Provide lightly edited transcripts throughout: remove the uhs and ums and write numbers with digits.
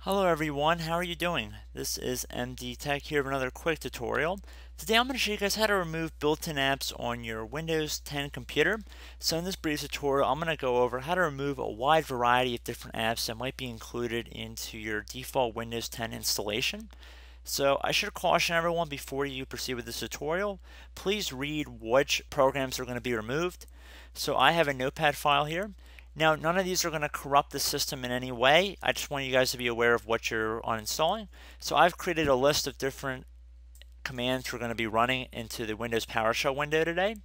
Hello everyone, how are you doing? This is MD Tech here with another quick tutorial. Today I'm going to show you guys how to remove built-in apps on your Windows 10 computer. So in this brief tutorial I'm going to go over how to remove a wide variety of different apps that might be included into your default Windows 10 installation. So I should caution everyone before you proceed with this tutorial, please read which programs are going to be removed. So I have a notepad file here. Now, none of these are going to corrupt the system in any way. I just want you guys to be aware of what you're uninstalling. So I've created a list of different commands we're going to be running into the Windows PowerShell window today.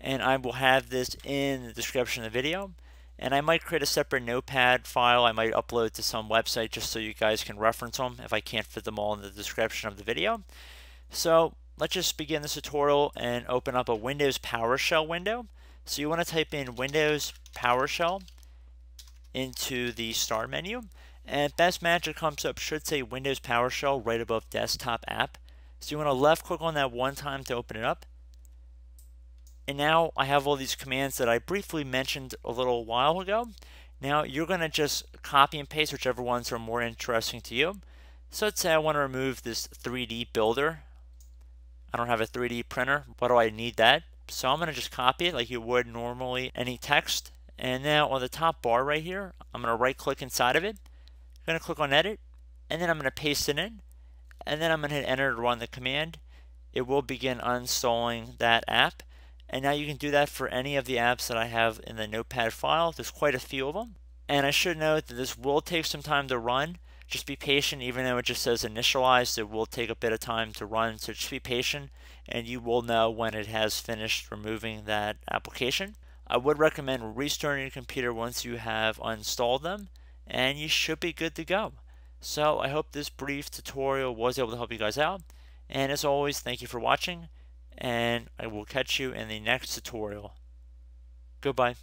And I will have this in the description of the video. And I might create a separate notepad file. I might upload to some website just so you guys can reference them if I can't fit them all in the description of the video. So let's just begin this tutorial and open up a Windows PowerShell window. So you want to type in Windows PowerShell into the start menu, and best match that comes up should say Windows PowerShell right above desktop app. So you want to left click on that one time to open it up. And now I have all these commands that I briefly mentioned a little while ago. Now you're going to just copy and paste whichever ones are more interesting to you. So let's say I want to remove this 3D Builder. I don't have a 3D printer. Why do I need that? So I'm going to just copy it like you would normally any text. And now on the top bar right here, I'm going to right click inside of it. I'm going to click on edit, and then I'm going to paste it in, and then I'm going to hit enter to run the command. It will begin uninstalling that app. And now you can do that for any of the apps that I have in the notepad file. There's quite a few of them. And I should note that this will take some time to run. Just be patient, even though it just says initialized, it will take a bit of time to run, so just be patient and you will know when it has finished removing that application. I would recommend restarting your computer once you have uninstalled them and you should be good to go. So I hope this brief tutorial was able to help you guys out, and as always thank you for watching and I will catch you in the next tutorial. Goodbye.